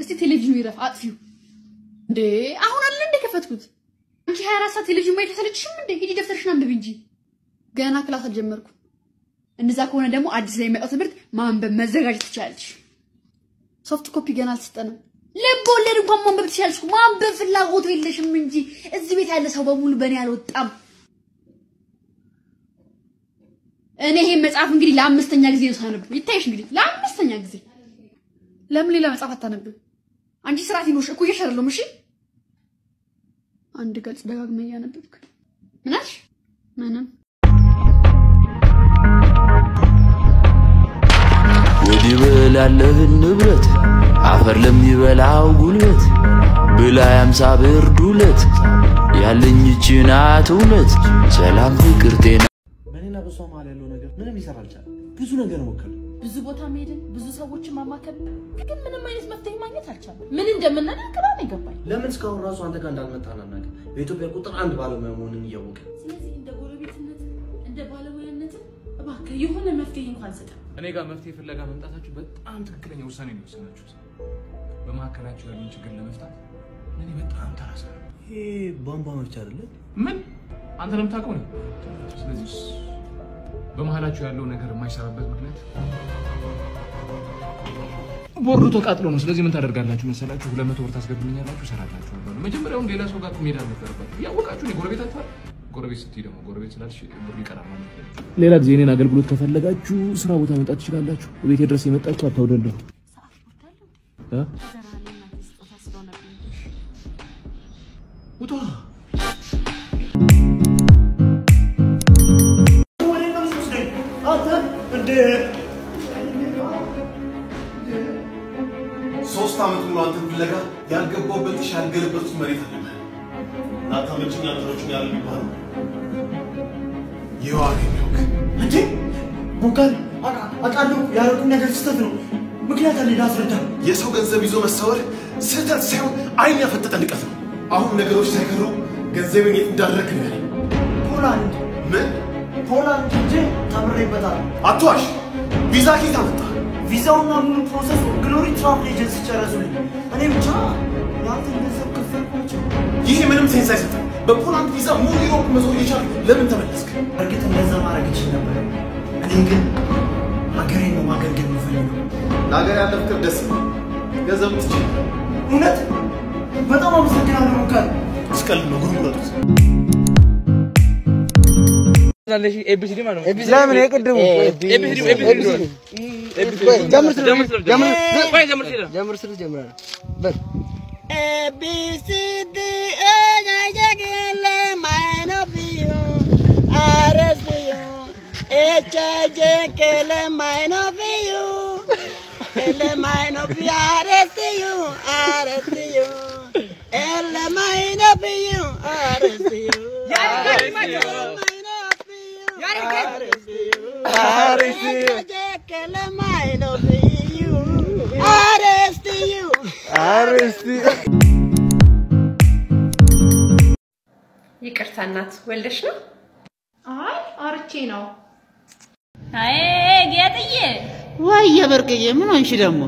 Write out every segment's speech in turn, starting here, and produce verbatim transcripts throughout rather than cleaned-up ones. እስቲ ቴሌቪዥን ይረፍ አጥፊው እንዴ አሁን አለ እንደ ከፈትኩት አንቺ ሃያ አራት ሰዓት ቴሌቪዥን ማየት አሰለችሽም እንዴ ሂጂ ደፍተርሽን አንብብ እንጂ ገና ክላስ አልጀመርኩም እንደዛ ከሆነ ደግሞ አዲስ ላይ መጣው ትምህርት ማንበብ መዘጋጀት ትቻለሽ ሶፍት ኮፒ ገና አልሰጠንም ለቦለድ እንኳን ማንበብ ትቻለሽ ማንበብ ፍላጎት የለሽም እንጂ እዚህ ቤት ያለ ሰው በሙሉ በእኔ አልወጣም እኔ ይሄ መጽሐፍ እንግዲህ ለአምስተኛ ጊዜ ነው ሳነብ ይታይሽ እንግዲህ ለአምስተኛ ጊዜ ለምን ሌላ መጽሐፍ አታነብም አንቺ ስራት ይኖርሽ እኮ ይሻለልም እሺ አንድ ገልጽ ደጋግመህ ያነበብክ ምናሽ ምንም ወዲበላለህ ንብረት አፈር ለሚበላው ጉልበት ብላ ያምሳ ብር ዱለት ያለኝ ጭናት ሁለት ሰላም ፍቅር ጤና በኔና በሶማሌ ያለው ነገር ምንም ይሰራልቻ ብዙ ነገር ወከለ ብዙ ቦታ መሄድን ብዙ ሰዎችን ማማከል ግን ምንም አይነት መፍትሄ ማግኘት አልቻለም ምን እንደምንና ከራም ይገባል ለምን ስካውን ራሱ አንተ ጋር እንዳልመጣናና በኢትዮጵያ ቁጥር አንድ ባለሙያ መሆንን እያወቀ ስለዚህ እንደ ጎረቤትነት እንደ ባለሙያነት እባክህ የሆነ መፍትሄ እንኳን ሰጠ እኔ ጋር መፍትሄ ፍለጋ መምጣታችሁ በጣም ትክክለኛ ውሳኔ ነው የወሰናችሁ በማከራችሁ ያለውን ችግር ለመፍታት እኔ በጣም ተራሳለሁ ይሄ ቦምባ መፍቻ አይደለ ምን አንተ ለምታውቀው ነው ስለዚህ በመሃላችሁ ያለው ነገር የማይሰራበት ምክንያት ቦርዱ ተቃጥሎ ነው ስለዚህ ምን ታደርጋላችሁ መሰላችሁ ሁለት መቶ ብር ታስገቡኛላችሁ ሰራላችሁ አባባሉ መጀመሪያው ሌላ ሰው ጋር ሜዳ ነበርበት ያወቃችሁ ነው ጎረቤት አጥፋ ጎረቤት ስትይ ደግሞ ጎረቤት ስላልሽ ብር ይቀራል ሌላ ጊዜ እኔን አገልግሎት ከፈለጋችሁ ስራ ቦታ መጣት ትችላላችሁ ቤቴ ድረስ የመጣችሁ አታውደልሉ እ ወጣ ሶስት አመት ሙሉ አንተ ፍለጋ ያልገባበት ይሻልገለበት መሬት አለ ናታመጭኛ ተሮችን ያልሚባል ይዋክ እንዴ ቦካል አቃሉ ያረቁ ነገር ስህተት ነው ምክንያት አለ ዳስረዳ የሰው ገንዘብ ይዞ መሰወር ስህተት ሳይሆን አይን ያፈጠጠ ንቀት ነው አሁን ነገሮች ሳይከሩ ገንዘብን የት እንዳደረክ ነው ፖላንድ ምን ፖላንድ እንጂ ታምሬበታል አትዋሽ ቪዛ ኪታ መጣ ቪዛው ነው ሙሉ ፕሮሰስ ግሎሪ ትራቭል ኤጀንሲ ጨረሱልኝ እኔ ብቻ ያንተ እንደዚህ ከፈልኩኝ ይሄ ምንም ሴንስ አይሰጥም በፖላንድ ቪዛ ሙሉ ዩሮፕ መዞር ይቻላል ለምን ተመለስክ እርግጥ እንደዛ ማድረግ ይችላል ነበር እኔ ግን ሀገሬን ነው ማገልገል የምፈልገው ለሀገር ያለው ፍቅር ደስ ነው ገንዘብ ትችል እውነት በጣም አመሰግናለሁ ካል እስከል ነው ጉርጉራት ናለሽ ኤቢሲዲ ማለት ነው ኤቢሲዲ ለምን ይቀድሙ ኤቢሲዲ ኤቢሲዲ ጀምር ጀምር ጀምር ወይ ጀምር ጀምር ስለ ጀምራ በል ኤቢሲዲ አያገለ ማይኖቢዮ አረስዮ ኤቻጀከለ ማይኖቢዮ ኤለ ማይኖቢዮ አረስዮ አረስዮ ኤለ ማይኖቢዮ አረስዮ ያሪካ I rest you. I rest you. I rest you. ይቅርታ እናት ወልደሽ ነው? አይ አርቼ ነው። አይ ጌጥዬ ወይ የበርቅዬ ምን አንቺ ደግሞ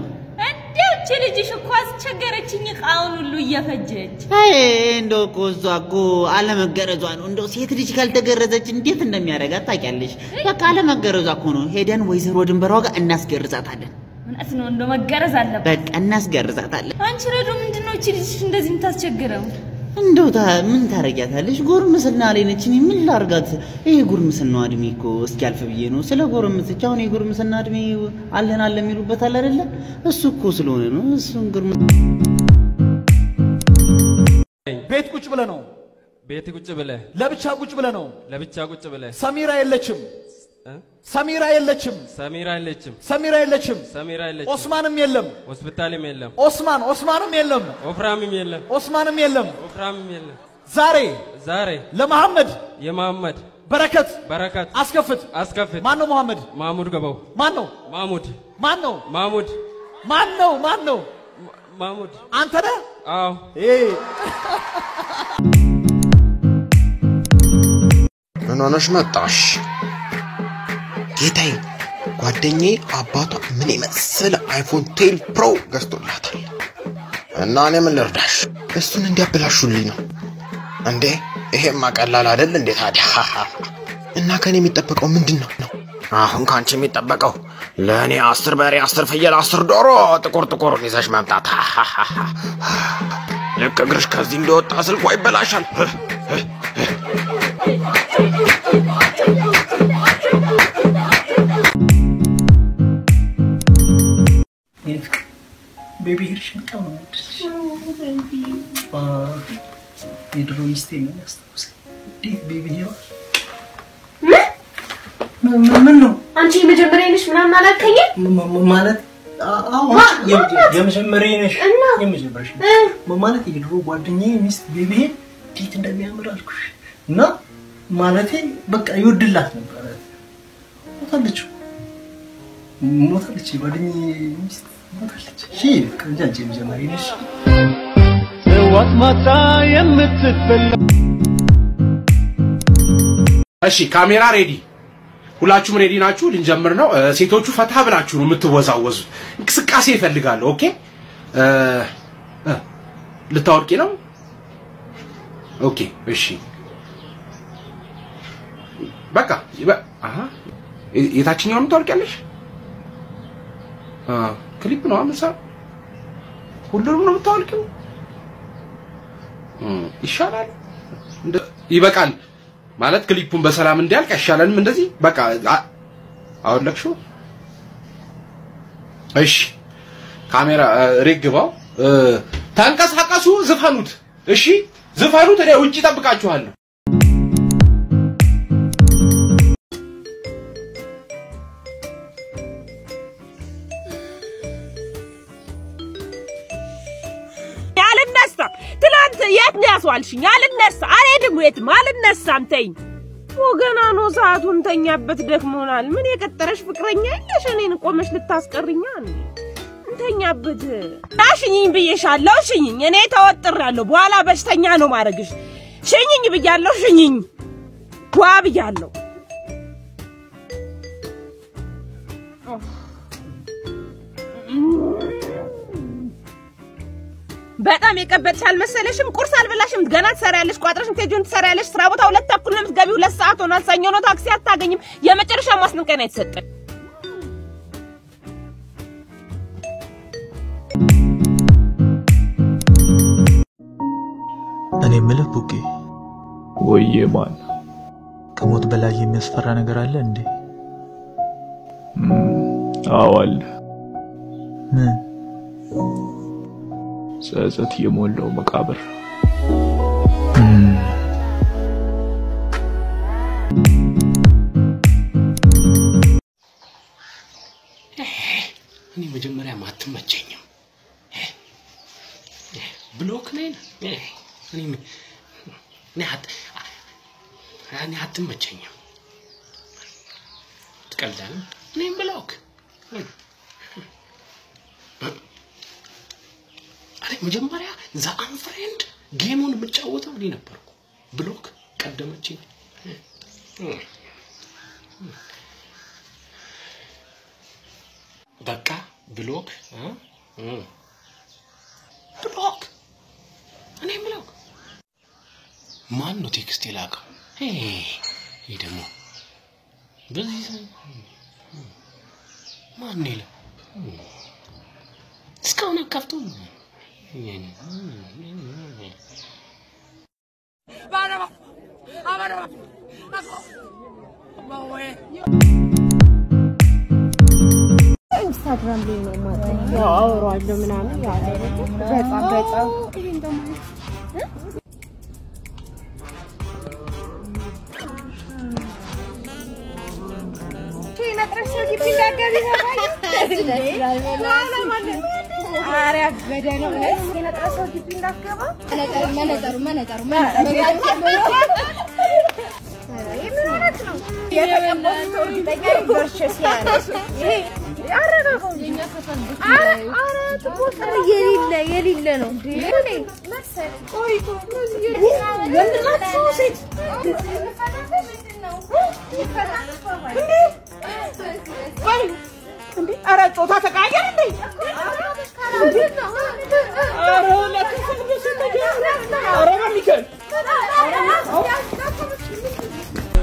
እንደው እቺ ልጅሽ እኮ አስቸገረችኝ ቃውን ሁሉ እየፈጀች። አይ እንደው ቆዟ እኮ አለመገረዟ ነው እንደው ሴት ልጅ ካልተገረዘች እንዴት እንደሚያረጋት ታውቂያለሽ። በቃ አለመገረዟ እኮ ነው ሄደን ወይዘሮ ድንበሯ ጋር እናስገርዛታለን። እውነት ነው እንደው መገረዝ አለበት። በቃ እናስገርዛታለን። አንቺ ረዱ ምንድነው እቺ ልጅሽ እንደዚህ የምታስቸግረው? እንደው ታ ምን ታረጋታለሽ ጎርምስና ላይ ነች እኔ ምን ላርጋት ይሄ ጎርምስና አድሜ እኮ እስኪ አልፍ ብዬ ነው ስለ ጎርምስቻ አሁን የጎርምስና አድሜ አለን አለ የሚሉበት አለ አይደለ እሱ እኮ ስለሆነ ነው እሱን ጎርም ቤት ቁጭ ብለ ነው ቤት ቁጭ ብለ ለብቻ ቁጭ ብለ ነው ለብቻ ቁጭ ብለ ሰሚራ የለችም ሰሚራ የለችም ሰሚራ የለችም ሰሚራ የለችም ሰሚራ የለችም ኦስማንም የለም ሆስፒታልም የለም ኦስማን ኦስማንም የለም ኦፍራምም የለም ኦስማንም የለም ኦፍራምም የለም ዛሬ ዛሬ ለመሐመድ የመሐመድ በረከት በረከት አስከፍት አስከፍት ማን ነው መሐመድ ማሙድ ገባው ማን ነው ማሙድ ማን ነው ማሙድ ማን ነው ማን ነው ማሙድ አንተ ነህ አዎ እ ምን ሆነሽ መጣሽ ጌታዬ ጓደኛዬ አባቷ ምን ይመስል አይፎን አስር ፕሮ ገዝቶላታል እናኔም ልርዳሽ እሱን እንዲያበላሹልኝ እንዴ ይሄማ ቀላል አይደል እንዴ ታዲያ እና ከኔ የሚጠበቀው ምንድነው ነው አሁን ካንቺ የሚጠበቀው ለኔ አስር በሬ አስር ፍየል አስር ዶሮ ጥቁር ጥቁር ይዘሽ ማምጣት ለከግርሽ ከዚህ እንደወጣ ስልኳ ይበላሻል Baby, here she comes. Oh, baby. Ah, you don't stay in the house. Take baby here. Hmm? No, no, no, no. Auntie, me just married. She not married, can you? Ma, ma, married. Ah, ah, what? Yeah, yeah, me just married. No. Yeah, me just married. Ma, married. You don't want to name Miss Baby. Take that baby, I'm not sure. No, married. But I would like to married. What did you? What did you? What did you miss? She can judge him, Jamarish. What Matai and Mitzvah? As she came ready. Hulachum ready natural in Jamarno, Sitochu Fatavanachu, it was ours. Cassie Feligal, okay? The Torkino? Okay, is she? Baka, aha. Is that your Torkanish? Ah. Clip no, I'm sorry. Who don't know talking? Hm, Ishalan. Ibakan. Malat Clipum Basalam and Delka Shalan Mendazi. Baka. I would like show. Ish. Camera Rigival. Tankas Hakasu, the Fanut. Is she? The Fanut and Uchita Bacachuan. Walshing, Alaness, I didn't wait, Malaness something. Mogana knows how to untangle, but the Monal, many a trash for crying, and in commerce the task are in. Tanya, but dashing in be a shall loshing, and eight out the Raluala Bastaniano Maragus. Singing you began loshing. Quaviano. But I make a better Messelisham, Cursal Velasham, Ganat Saralish, Quadrasham, Tajun Saralish, Travel, let Takunam, Gabula Saturn, and Sanyono Taxia tagging him, Yamatersha must not get it. An Emila Puki. Oh, ye man. Come out Bella, you miss Faranagara Lendi. Hm, Awal. Says that you will know macabre. Block name? Not Matina. Tell them, name block. Maria, the unfriend game on which I was a dinner. Block, cut the machine. Baka, block, huh? Block. A name block. Man, no take still. Hey, he don't know. This is man, Neil. It's kind of cartoon. Instagram ላይ ነው ማለት ነው አውራለሁ ምናምን በጣም በጣም ይሄን ደግሞ ቺና ትረሽ ነው ቢላ ጋር ይሆናል ነው ማለት Area bedanya, kita terus dipindah ke apa? Mana taruh, mana taruh, mana taruh. Ini mana tu? Ia tak boleh kita bersih siapa? Ada tak? Ada, ada tu bos. Yerin le, yerin le no. Ini masa. Oh itu. Yang mana sausage? Ini. Wei. Ada tu tak sekarang ni?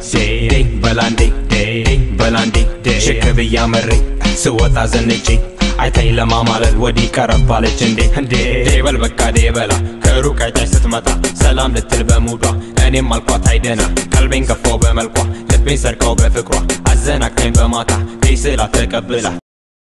Zeydik balandik dek balandik dek şekeri yamrik suat azanecik aytayla mamalad wadi karab balecinde dek debal bakka debala karuk aytay satmata salam letilba muda ani malqa taydana kalbin kafo be malqa letbin sarqa be fikra azanak tin be mata kaysela takabla.